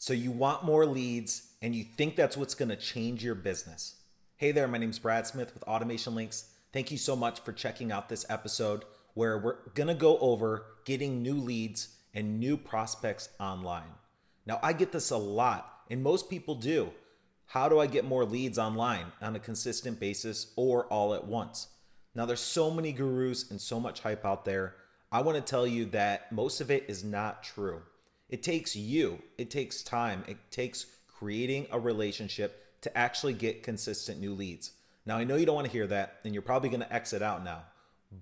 So you want more leads and you think that's what's going to change your business. Hey there, my name's Brad Smith with Automation Links. Thank you so much for checking out this episode where we're going to go over getting new leads and new prospects online. Now, I get this a lot, and most people do. How do I get more leads online on a consistent basis or all at once? Now, there's so many gurus and so much hype out there. I want to tell you that most of it is not true. It takes you, it takes time, it takes creating a relationship to actually get consistent new leads. Now, I know you don't want to hear that, and you're probably going to exit out now,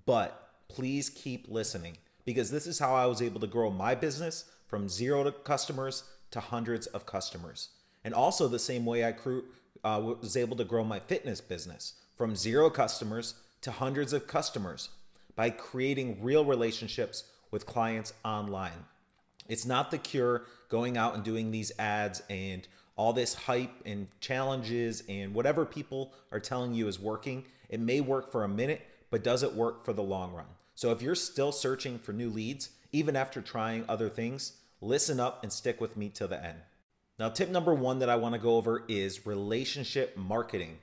but please keep listening, because this is how I was able to grow my business from zero customers to hundreds of customers. And also the same way I was able to grow my fitness business from zero customers to hundreds of customers by creating real relationships with clients online. It's not the cure going out and doing these ads and all this hype and challenges and whatever people are telling you is working. It may work for a minute, but does it work for the long run? So if you're still searching for new leads, even after trying other things, listen up and stick with me till the end. Now, tip number one that I want to go over is relationship marketing.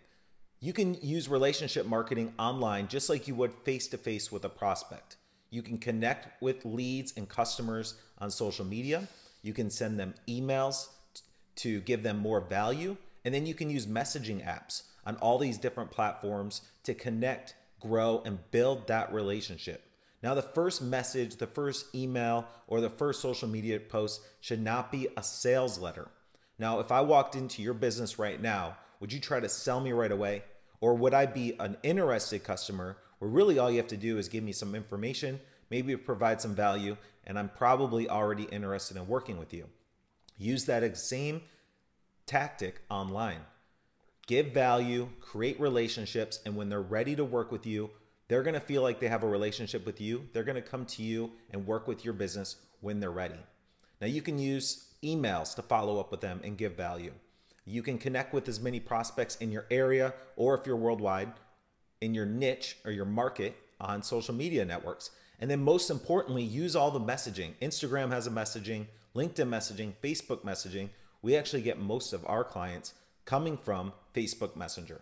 You can use relationship marketing online just like you would face-to-face with a prospect. You can connect with leads and customers on social media. You can send them emails to give them more value. And then you can use messaging apps on all these different platforms to connect, grow, and build that relationship. Now, the first message, the first email, or the first social media post should not be a sales letter. Now, if I walked into your business right now, would you try to sell me right away? Or would I be an interested customer? Well, really all you have to do is give me some information, maybe provide some value, and I'm probably already interested in working with you. Use that same tactic online. Give value, create relationships, and when they're ready to work with you, they're going to feel like they have a relationship with you. They're going to come to you and work with your business when they're ready. Now, you can use emails to follow up with them and give value. You can connect with as many prospects in your area, or if you're worldwide, in your niche or your market on social media networks. And then most importantly, use all the messaging. Instagram has a messaging, LinkedIn messaging, Facebook messaging. We actually get most of our clients coming from Facebook Messenger.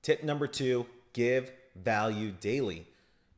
Tip number two, give value daily.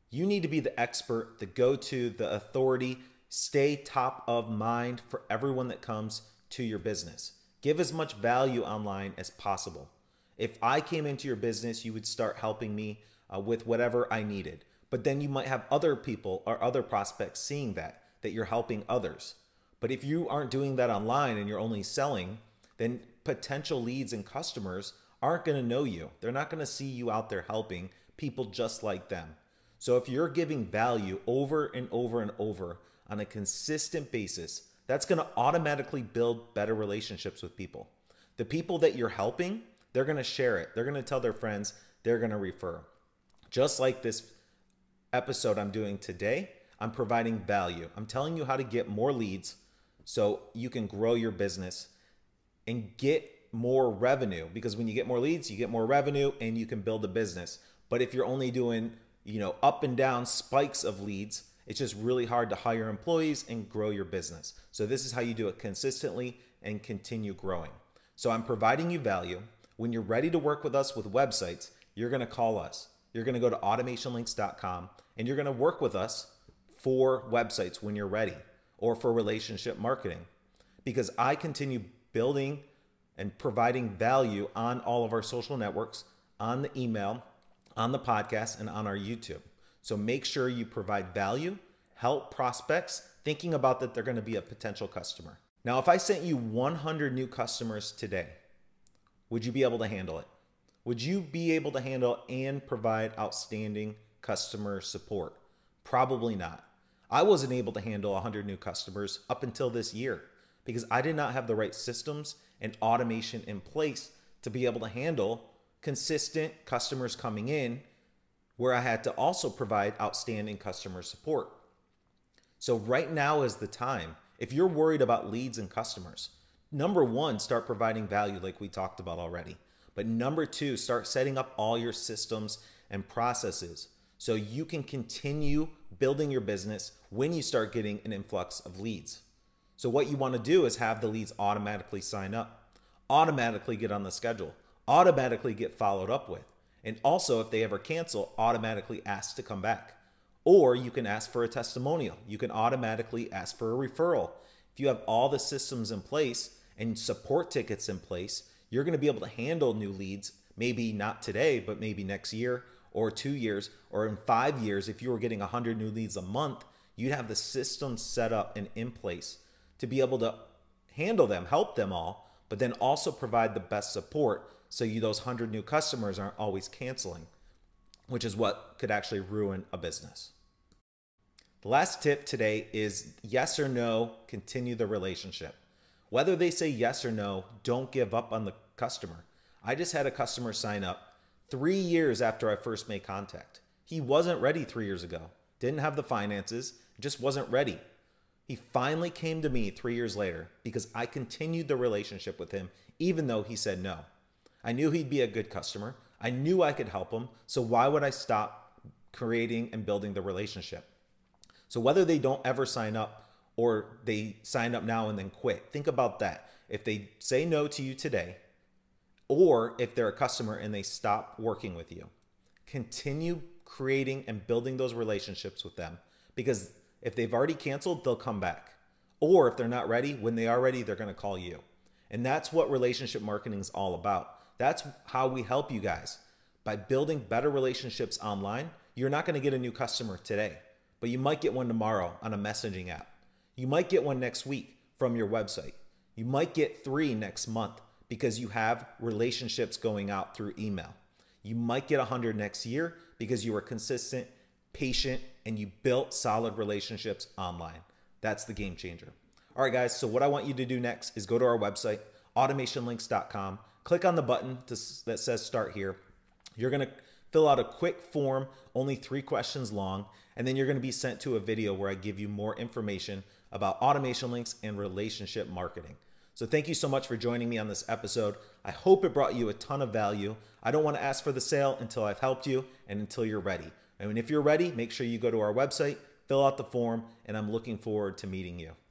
You need to be the expert, the go-to, the authority. Stay top of mind for everyone that comes to your business. Give as much value online as possible. If I came into your business, you would start helping me with whatever I needed. But then you might have other people or other prospects seeing that you're helping others. But if you aren't doing that online and you're only selling, then potential leads and customers aren't going to know you. They're not going to see you out there helping people just like them. So if you're giving value over and over and over on a consistent basis, that's going to automatically build better relationships with people. The people that you're helping, they're going to share it. They're going to tell their friends. They're going to refer. Just like this episode I'm doing today, I'm providing value. I'm telling you how to get more leads so you can grow your business and get more revenue, because when you get more leads, you get more revenue and you can build a business. But if you're only doing, up and down spikes of leads, it's just really hard to hire employees and grow your business. So this is how you do it consistently and continue growing. So I'm providing you value. When you're ready to work with us with websites, you're going to call us. You're going to go to automationlinks.com and you're going to work with us for websites when you're ready, or for relationship marketing, because I continue building and providing value on all of our social networks, on the email, on the podcast, and on our YouTube. So make sure you provide value, help prospects thinking about that they're going to be a potential customer. Now, if I sent you 100 new customers today, would you be able to handle it? Would you be able to handle and provide outstanding customer support? Probably not. I wasn't able to handle 100 new customers up until this year because I did not have the right systems and automation in place to be able to handle consistent customers coming in, where I had to also provide outstanding customer support. So right now is the time. If you're worried about leads and customers, number one, start providing value like we talked about already. But number two, start setting up all your systems and processes so you can continue building your business when you start getting an influx of leads. So what you want to do is have the leads automatically sign up, automatically get on the schedule, automatically get followed up with. And also, if they ever cancel, automatically ask to come back. Or you can ask for a testimonial. You can automatically ask for a referral. If you have all the systems in place and support tickets in place, you're going to be able to handle new leads, maybe not today, but maybe next year or 2 years or in 5 years. If you were getting 100 new leads a month, you'd have the system set up and in place to be able to handle them, help them all, but then also provide the best support so those 100 new customers aren't always canceling, which is what could actually ruin a business. The last tip today is yes or no, continue the relationship. Whether they say yes or no, don't give up on the customer. I just had a customer sign up 3 years after I first made contact. He wasn't ready 3 years ago, didn't have the finances, just wasn't ready. He finally came to me 3 years later because I continued the relationship with him even though he said no. I knew he'd be a good customer. I knew I could help him, so why would I stop creating and building the relationship? So whether they don't ever sign up or they sign up now and then quit, think about that. If they say no to you today, or if they're a customer and they stop working with you, continue creating and building those relationships with them, because if they've already canceled, they'll come back. Or if they're not ready, when they are ready, they're going to call you. And that's what relationship marketing is all about. That's how we help you guys. By building better relationships online, you're not going to get a new customer today, but you might get one tomorrow on a messaging app. You might get one next week from your website. You might get three next month because you have relationships going out through email. You might get 100 next year because you were consistent, patient, and you built solid relationships online. That's the game changer. All right, guys, so what I want you to do next is go to our website, automationlinks.com, click on the button that says Start Here. You're going to fill out a quick form, only 3 questions long, and then you're going to be sent to a video where I give you more information about automation links and relationship marketing. So thank you so much for joining me on this episode. I hope it brought you a ton of value. I don't want to ask for the sale until I've helped you and until you're ready. And if you're ready, make sure you go to our website, fill out the form, and I'm looking forward to meeting you.